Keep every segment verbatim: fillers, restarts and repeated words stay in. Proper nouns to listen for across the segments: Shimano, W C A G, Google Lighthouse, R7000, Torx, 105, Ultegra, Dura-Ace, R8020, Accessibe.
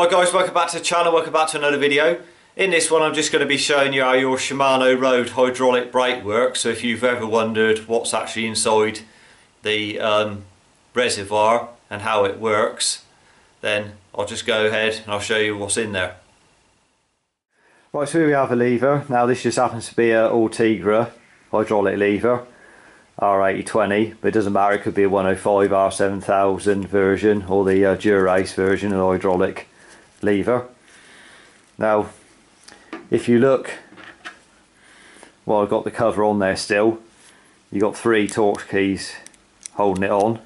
Right guys, welcome back to the channel, welcome back to another video. In this one I'm just going to be showing you how your Shimano Road hydraulic brake works. So if you've ever wondered what's actually inside the um, reservoir and how it works, then I'll just go ahead and I'll show you what's in there. Right, so here we have a lever. Now this just happens to be a Ultegra hydraulic lever, R eighty twenty, but it doesn't matter, it could be a one oh five, R seven thousand version or the uh, Dura-Ace version of the hydraulic lever. Now if you look, well, I've got the cover on there still, you've got three Torx keys holding it on,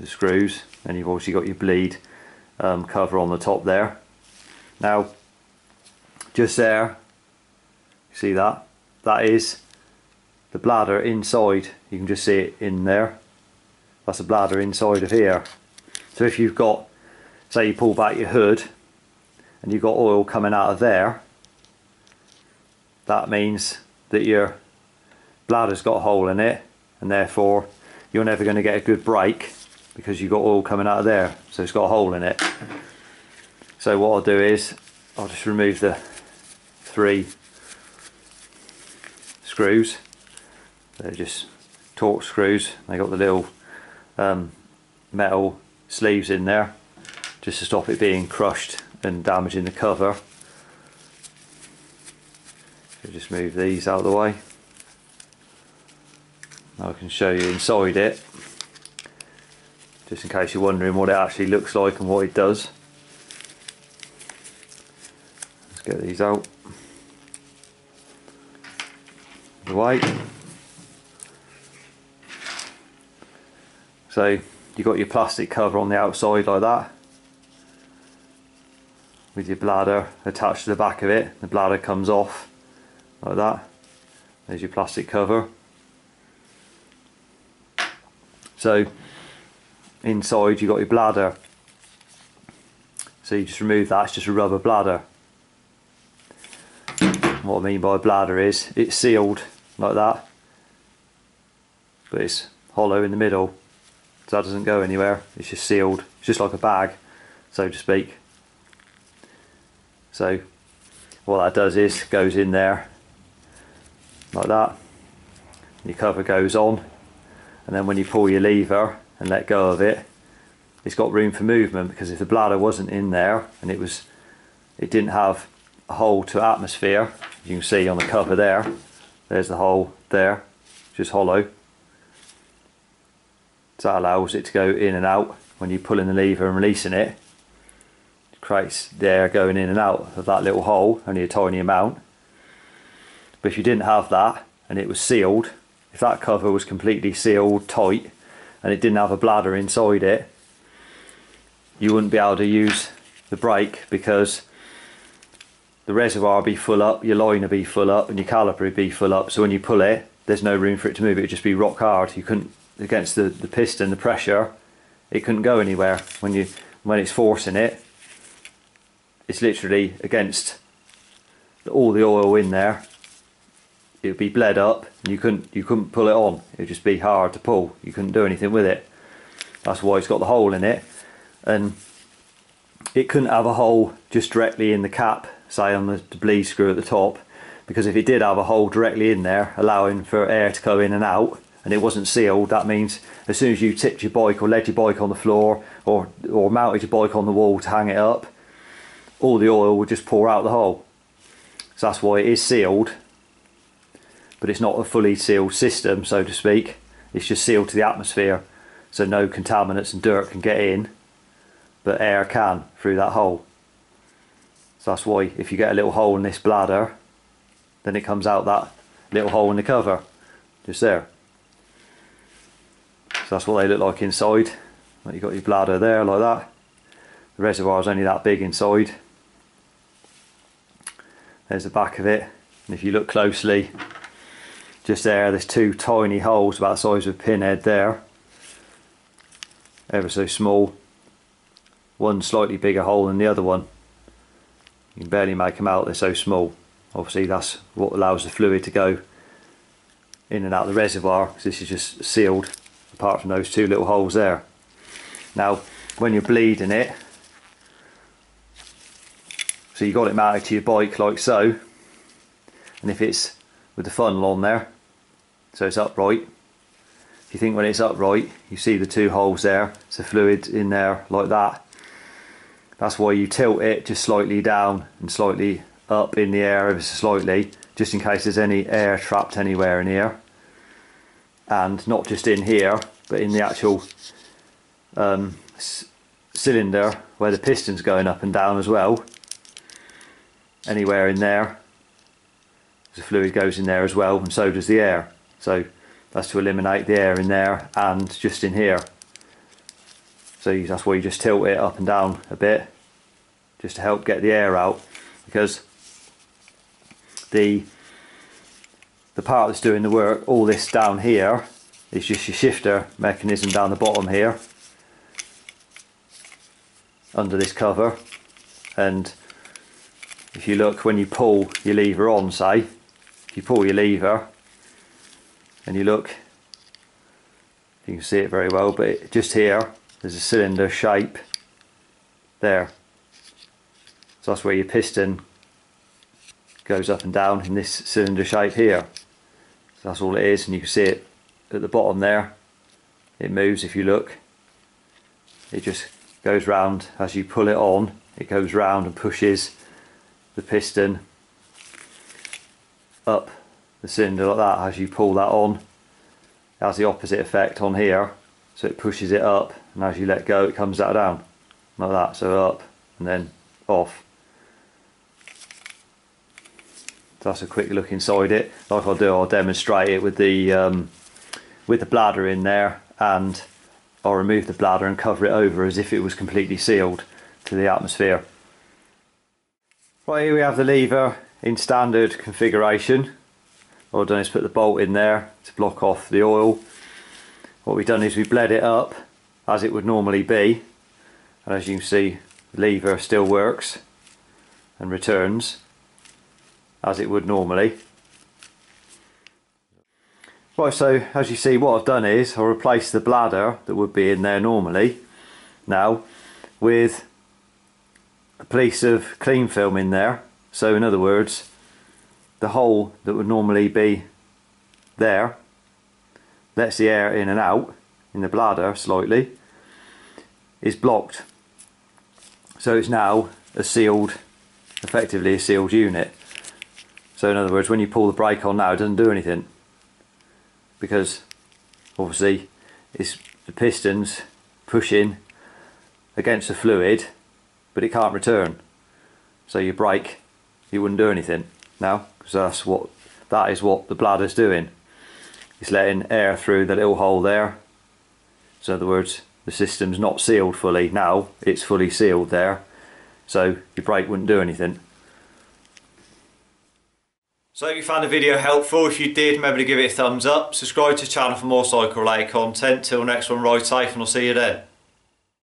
the screws, and you've obviously got your bleed um, cover on the top there. Now just there, see that? That is the bladder inside, you can just see it in there, that's the bladder inside of here. So if you've got, say you pull back your hood and you've got oil coming out of there, that means that your bladder's got a hole in it, and therefore you're never going to get a good brake because you've got oil coming out of there, so it's got a hole in it. So what I'll do is I'll just remove the three screws, they're just Torx screws, they got the little um, metal sleeves in there just to stop it being crushed and damaging the cover. So just move these out of the way. Now I can show you inside it, just in case you're wondering what it actually looks like and what it does. Let's get these out of the way. So you've got your plastic cover on the outside like that, with your bladder attached to the back of it. The bladder comes off like that, there's your plastic cover. So inside you've got your bladder, so you just remove that, it's just a rubber bladder. What I mean by a bladder is it's sealed like that, but it's hollow in the middle, so that doesn't go anywhere, it's just sealed, it's just like a bag, so to speak. So what that does is goes in there like that, your cover goes on, and then when you pull your lever and let go of it, it's got room for movement, because if the bladder wasn't in there and it was, it didn't have a hole to atmosphere, you can see on the cover there, there's the hole there, just hollow, so that allows it to go in and out when you're pulling the lever and releasing it. Creates the air going in and out of that little hole, only a tiny amount. But if you didn't have that and it was sealed, if that cover was completely sealed tight and it didn't have a bladder inside it, you wouldn't be able to use the brake, because the reservoir would be full up, your line would be full up, and your caliper would be full up, so when you pull it there's no room for it to move, it would just be rock hard. You couldn't, against the, the piston, the pressure, it couldn't go anywhere. When you when it's forcing it, it's literally against all the oil in there, it would be bled up and you couldn't, you couldn't pull it on, it would just be hard to pull, you couldn't do anything with it. That's why it's got the hole in it, and it couldn't have a hole just directly in the cap, say on the bleed screw at the top, because if it did have a hole directly in there allowing for air to go in and out and it wasn't sealed, that means as soon as you tipped your bike or laid your bike on the floor or, or mounted your bike on the wall to hang it up, all the oil would just pour out the hole. So that's why it is sealed, but it's not a fully sealed system, so to speak, it's just sealed to the atmosphere, so no contaminants and dirt can get in, but air can through that hole. So that's why if you get a little hole in this bladder, then it comes out that little hole in the cover just there. So that's what they look like inside. You've got your bladder there like that, the reservoir is only that big inside. There's the back of it, and if you look closely, just there, there's two tiny holes about the size of a pinhead there, ever so small, one slightly bigger hole than the other one, you can barely make them out, they're so small. Obviously that's what allows the fluid to go in and out of the reservoir, because this is just sealed apart from those two little holes there. Now when you're bleeding it, So you got it mounted to your bike like so, and if it's with the funnel on there, so it's upright, if you think when it's upright you see the two holes there, so fluid in there like that. That's why you tilt it just slightly down and slightly up in the air ever so slightly, just in case there's any air trapped anywhere in here, and not just in here but in the actual um, cylinder where the piston's going up and down as well. Anywhere in there, the fluid goes in there as well, and so does the air, so that's to eliminate the air in there and just in here. So that's why you just tilt it up and down a bit, just to help get the air out, because the the part that's doing the work, all this down here, is just your shifter mechanism down the bottom here under this cover. And if you look, when you pull your lever on, say if you pull your lever and you look, you can see it very well, but it, just here there's a cylinder shape there, so that's where your piston goes up and down in this cylinder shape here. So that's all it is, and you can see it at the bottom there, it moves. If you look, it just goes round as you pull it on, it goes round and pushes the piston up the cylinder like that. As you pull that on, it has the opposite effect on here, so it pushes it up, and as you let go it comes that down like that, so up and then off. So that's a quick look inside it. Like I'll do, I'll demonstrate it with the um, with the bladder in there, and I'll remove the bladder and cover it over as if it was completely sealed to the atmosphere. Right, here we have the lever in standard configuration. All I've done is put the bolt in there to block off the oil. What we've done is we bled it up as it would normally be, and as you can see the lever still works and returns as it would normally. Right, so as you see, what I've done is I'll replace the bladder that would be in there normally now with a piece of clean film in there. So in other words, the hole that would normally be there lets the air in and out in the bladder slightly is blocked, so it's now a sealed, effectively a sealed unit. So in other words, when you pull the brake on now, it doesn't do anything, because obviously it's the pistons pushing against the fluid, but it can't return. So your brake, you wouldn't do anything now, because that's what that is what the bladder's doing. It's letting air through the little hole there. So in other words, the system's not sealed fully. Now it's fully sealed there, so your brake wouldn't do anything. So if you found the video helpful, if you did, remember to give it a thumbs up, subscribe to the channel for more cycle related content. Till next one, ride safe, and I'll see you then.